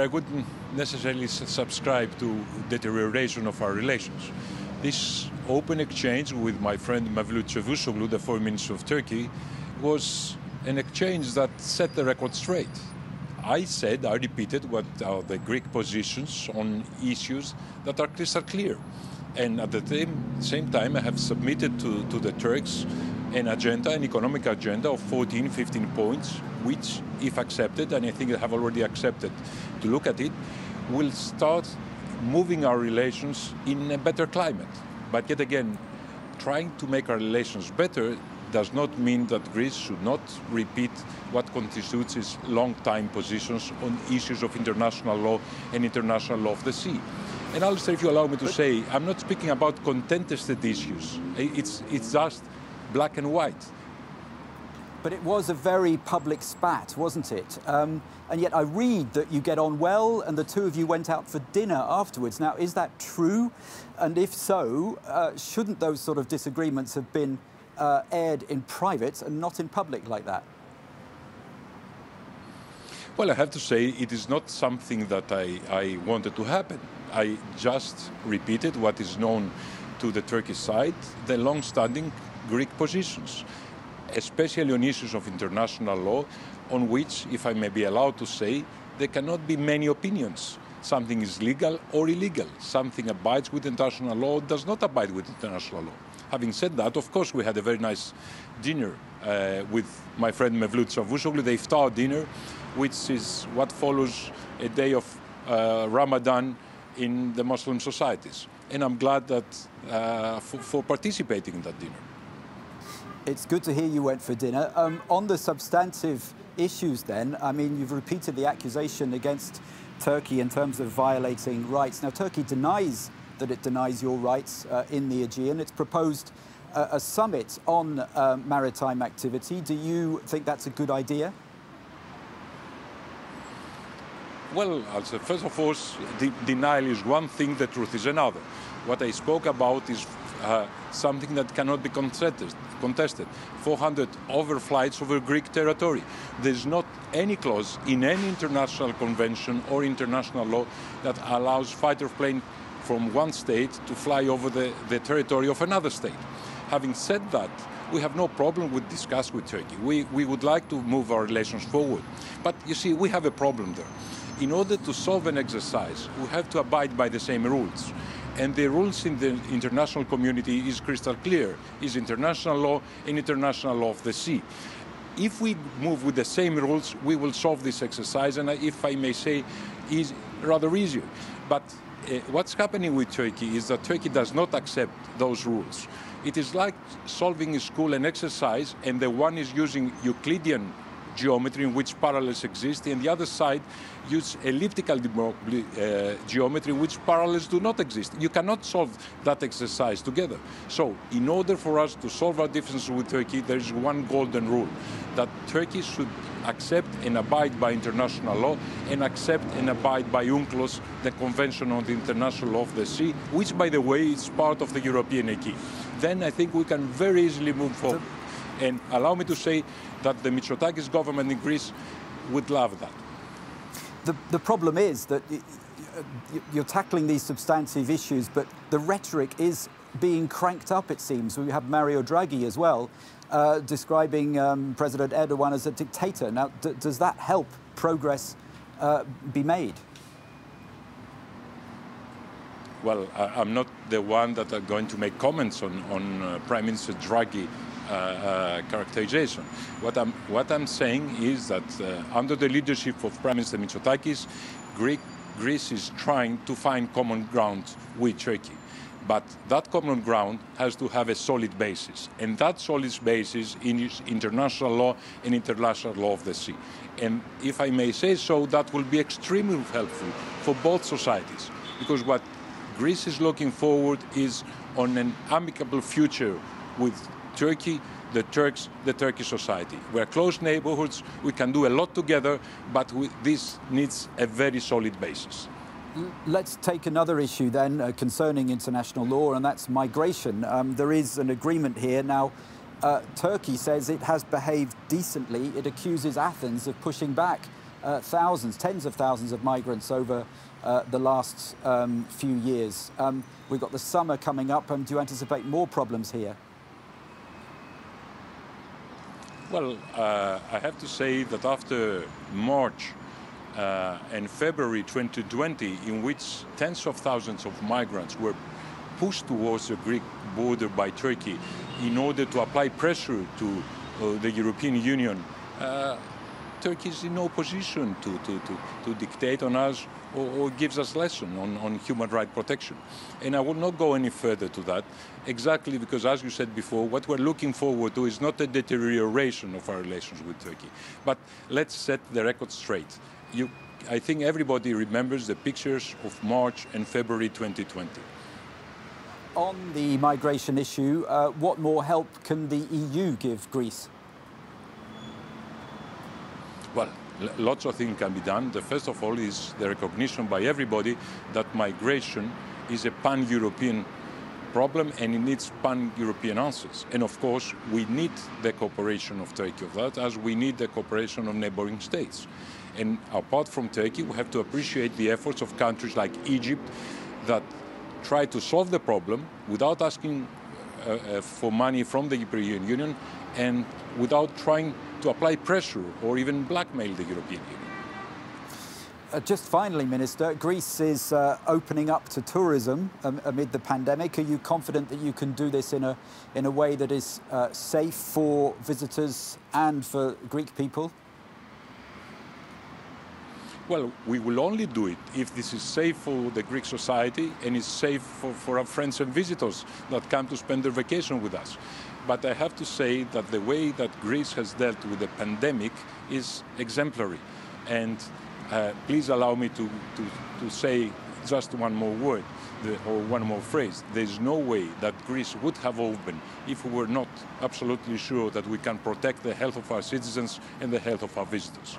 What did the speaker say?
I wouldn't necessarily subscribe to deterioration of our relations. This open exchange with my friend Mevlüt Çavuşoğlu, the Foreign Minister of Turkey, was an exchange that set the record straight. I repeated what are the Greek positions on issues that are crystal clear. And at the same time, I have submitted to the Turks an economic agenda of 14, 15 points, which, if accepted, and I think they have already accepted to look at it, will start moving our relations in a better climate. But yet again, trying to make our relations better does not mean that Greece should not repeat what constitutes its long-time positions on issues of international law and international law of the sea. And Alistair, if you allow me to say, I'm not speaking about contested issues. It's just black and white. But it was a very public spat, wasn't it? And yet I read that you get on well and the two of you went out for dinner afterwards. Now, is that true? And if so, shouldn't those sort of disagreements have been aired in private and not in public like that? Well, I have to say it is not something that I wanted to happen. I just repeated what is known to the Turkish side, the long-standing Greek positions, especially on issues of international law, on which, if I may be allowed to say, there cannot be many opinions. Something is legal or illegal. Something abides with international law, does not abide with international law. Having said that, of course, we had a very nice dinner with my friend Mevlüt Çavuşoğlu, the iftar dinner, which is what follows a day of Ramadan in the Muslim societies. And I'm glad that for participating in that dinner. It's good to hear you went for dinner. On the substantive issues then, I mean, you've repeated the accusation against Turkey in terms of violating rights. Now, Turkey denies that it denies your rights in the Aegean. It's proposed a summit on maritime activity. Do you think that's a good idea? Well, also, first of all, denial is one thing, the truth is another. What I spoke about is something that cannot be contested. 400 overflights over Greek territory. There's not any clause in any international convention or international law that allows fighter plane from one state to fly over the territory of another state. Having said that, we have no problem with discussing with Turkey. We would like to move our relations forward. But you see, we have a problem there. In order to solve an exercise, we have to abide by the same rules. And the rules in the international community is crystal clear, is international law and international law of the sea. If we move with the same rules, we will solve this exercise, and if I may say, is rather easier. But what's happening with Turkey is that Turkey does not accept those rules. It is like solving in school an exercise, and the one is using Euclidean geometry in which parallels exist, and the other side use elliptical geometry in which parallels do not exist. You cannot solve that exercise together. So in order for us to solve our differences with Turkey, there is one golden rule, that Turkey should accept and abide by international law and accept and abide by UNCLOS, the Convention on the International Law of the Sea, which, by the way, is part of the European acquis. Then I think we can very easily move forward. And allow me to say that the Mitsotakis government in Greece would love that. The problem is that you're tackling these substantive issues, but the rhetoric is being cranked up, it seems. We have Mario Draghi as well, describing President Erdogan as a dictator. Now, does that help progress be made? Well, I'm not the one that are going to make comments on Prime Minister Draghi characterization. What I'm saying is that under the leadership of Prime Minister Mitsotakis, Greece is trying to find common ground with Turkey. But that common ground has to have a solid basis. And that solid basis is international law and international law of the sea. And if I may say so, that will be extremely helpful for both societies. Because what Greece is looking forward is on an amicable future with Turkey, the Turks, the Turkish society. We're close neighborhoods, we can do a lot together, but this needs a very solid basis. Let's take another issue then concerning international law, and that's migration. There is an agreement here. Now, Turkey says it has behaved decently. It accuses Athens of pushing back thousands, tens of thousands of migrants over the last few years. We've got the summer coming up. Do you anticipate more problems here? Well, I have to say that after March and February 2020, in which tens of thousands of migrants were pushed towards the Greek border by Turkey in order to apply pressure to the European Union, Turkey is in no position to dictate on us or gives us lesson on human rights protection. And I will not go any further to that, exactly because, as you said before, what we're looking forward to is not a deterioration of our relations with Turkey. But let's set the record straight. I think everybody remembers the pictures of March and February 2020. On the migration issue, what more help can the EU give Greece? Well, lots of things can be done. The first of all is the recognition by everybody that migration is a pan-European problem and it needs pan-European answers. And of course, we need the cooperation of Turkey of that, as we need the cooperation of neighboring states. And apart from Turkey, we have to appreciate the efforts of countries like Egypt that try to solve the problem without asking for money from the European Union and without trying to apply pressure or even blackmail the European Union. Just finally, Minister, Greece is opening up to tourism amid the pandemic. Are you confident that you can do this in a way that is safe for visitors and for Greek people? Well, we will only do it if this is safe for the Greek society and is safe for our friends and visitors that come to spend their vacation with us. But I have to say that the way that Greece has dealt with the pandemic is exemplary. And please allow me to say just one more word or one more phrase. There's no way that Greece would have opened if we were not absolutely sure that we can protect the health of our citizens and the health of our visitors.